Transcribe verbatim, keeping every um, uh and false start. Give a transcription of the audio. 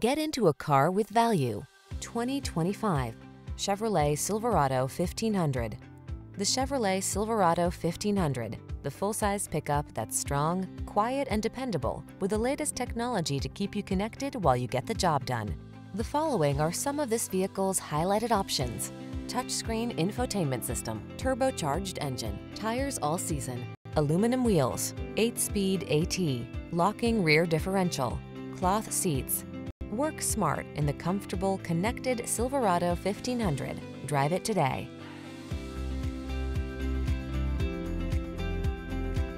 Get into a car with value. twenty twenty-five Chevrolet Silverado fifteen hundred. The Chevrolet Silverado fifteen hundred, the full-size pickup that's strong, quiet, and dependable, with the latest technology to keep you connected while you get the job done. The following are some of this vehicle's highlighted options: touchscreen infotainment system, turbocharged engine, tires all season, aluminum wheels, eight-speed A T, locking rear differential, cloth seats. Work smart in the comfortable, connected Silverado fifteen hundred. Drive it today.